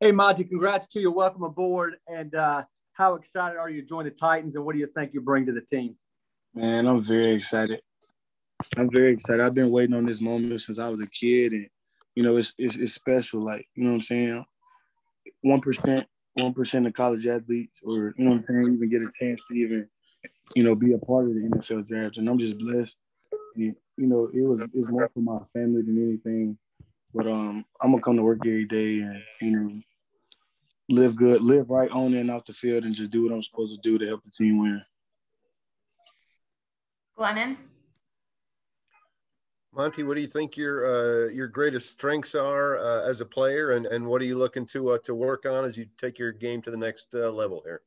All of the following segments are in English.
Hey, Monty, congrats to you. Welcome aboard. And how excited are you to join the Titans, and what do you think you bring to the team? Man, I'm very excited. I'm very excited. I've been waiting on this moment since I was a kid, and, you know, it's special. Like, you know what I'm saying? 1% of college athletes or, you know what I'm saying, even get a chance to even, you know, be a part of the NFL draft. And I'm just blessed. And, you know, it's more for my family than anything. But I'm going to come to work every day and, you know, live good, live right on and off the field and just do what I'm supposed to do to help the team win. Glennon? Monty, what do you think your greatest strengths are as a player, and what are you looking to work on as you take your game to the next level here?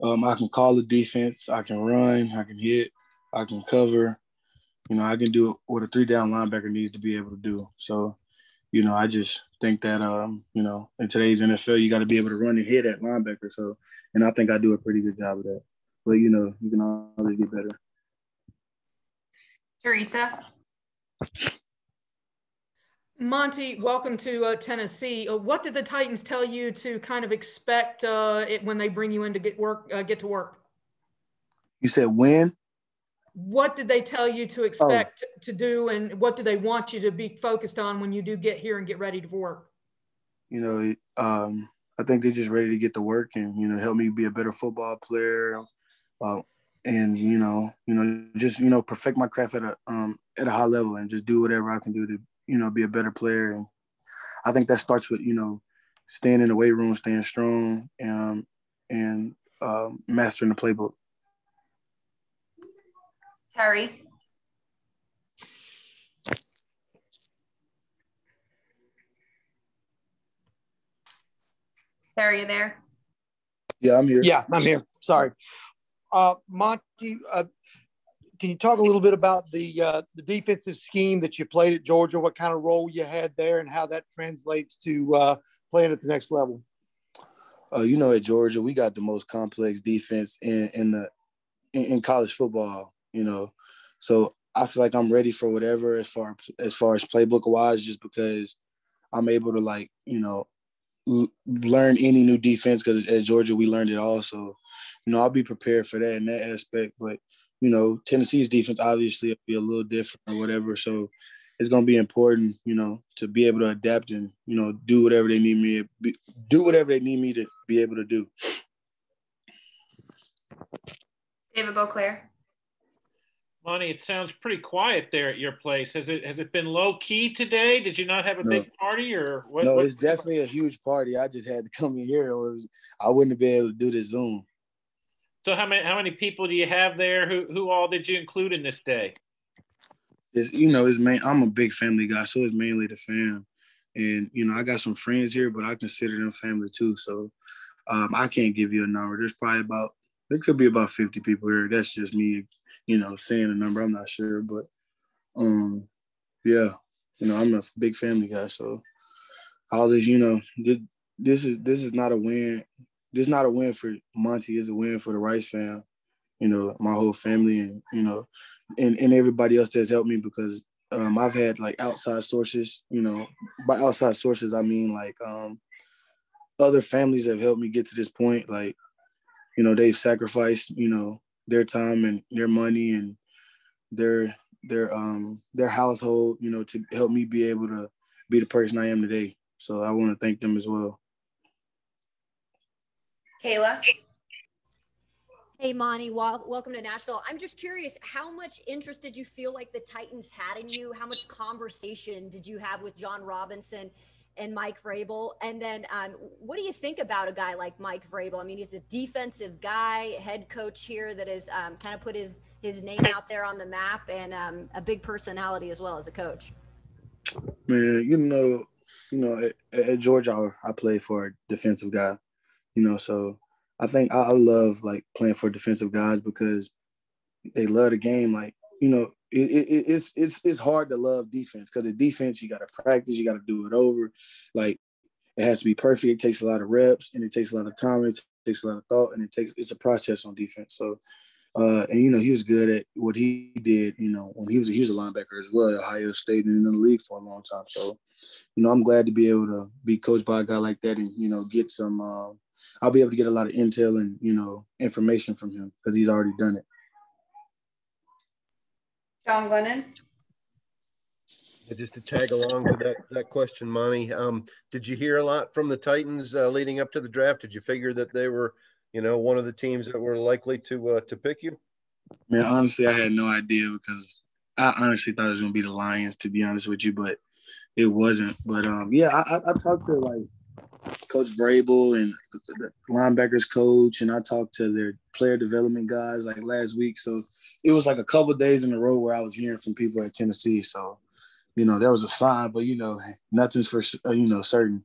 I can call the defense. I can run. I can hit. I can cover. You know, I can do what a three-down linebacker needs to be able to do. So, you know, I just think that, you know, in today's NFL, you got to be able to run and hit at linebacker. So, and I think I do a pretty good job of that. But, you know, you can always get better. Teresa? Monty, welcome to Tennessee. What did the Titans tell you to kind of expect when they bring you in to get to work? You said when? What did they tell you to expect to do, and what do they want you to be focused on when you do get here and get ready to work? You know, I think they're just ready to get to work and, you know, help me be a better football player, and, you know, just, you know, perfect my craft at a high level and just do whatever I can do to, you know, be a better player. And I think that starts with, you know, staying in the weight room, staying strong, and mastering the playbook. Terry? Terry, are you there? Yeah, I'm here. Yeah, I'm here. Sorry. Monty, can you talk a little bit about the defensive scheme that you played at Georgia, what kind of role you had there and how that translates to playing at the next level? You know, at Georgia, we got the most complex defense in college football, you know. So I feel like I'm ready for whatever as far as playbook-wise, just because I'm able to, like, you know, learn any new defense, because at Georgia we learned it all. So, you know, I'll be prepared for that in that aspect. But, you know, Tennessee's defense obviously will be a little different or whatever. So it's going to be important, you know, to be able to adapt and, you know, do whatever they need me to be able to do. David Beauclair. Monty, it sounds pretty quiet there at your place. Has it been low key today? Did you not have a big party or what? No, it's definitely a huge party. I just had to come in here, or I wouldn't have been able to do this Zoom. So how many people do you have there? Who all did you include in this day? I'm a big family guy, so it's mainly the fam. And, you know, I got some friends here, but I consider them family too. So I can't give you a number. There's probably there could be about 50 people here. That's just me, you know, saying a number. I'm not sure, but yeah, you know, I'm a big family guy. So all this, you know, this is not a win. This is not a win for Monty. It's a win for the Rice fam, you know, my whole family, and, you know, and everybody else that's helped me, because I've had, like, outside sources, you know. By outside sources, I mean, like, other families have helped me get to this point. Like, you know, they've sacrificed, you know, their time and their money and their household, you know, to help me be able to be the person I am today. So I want to thank them as well. Kayla. Hey, Monty, welcome to Nashville. I'm just curious, how much interest did you feel like the Titans had in you? How much conversation did you have with John Robinson and Mike Vrabel? And then what do you think about a guy like Mike Vrabel? I mean, he's a defensive guy, head coach here that has kind of put his name out there on the map, and a big personality as well as a coach. Man, you know, at Georgia, I played for a defensive guy. You know, so I think I love, like, playing for defensive guys because they love the game. Like, you know, it's hard to love defense, because in defense, you got to practice, you got to do it over. Like, it has to be perfect. It takes a lot of reps, and it takes a lot of time. It takes a lot of thought, and it's a process on defense. So And, you know, he was good at what he did, you know, when he was a linebacker as well at Ohio State and in the league for a long time. So, you know, I'm glad to be able to be coached by a guy like that and, you know, get some I'll be able to get a lot of intel and, you know, information from him because he's already done it. John Glennon? Just to tag along with that question, Monty, did you hear a lot from the Titans leading up to the draft? Did you figure that they were, you know, one of the teams that were likely to pick you? Man, honestly, I had no idea because I honestly thought it was going to be the Lions, to be honest with you, but it wasn't. But, yeah, I talked to, like, Coach Vrabel and the linebackers coach, and I talked to their player development guys, like, last week. So it was, like, a couple of days in a row where I was hearing from people at Tennessee. So, you know, that was a sign, but, you know, nothing's for, you know, certain.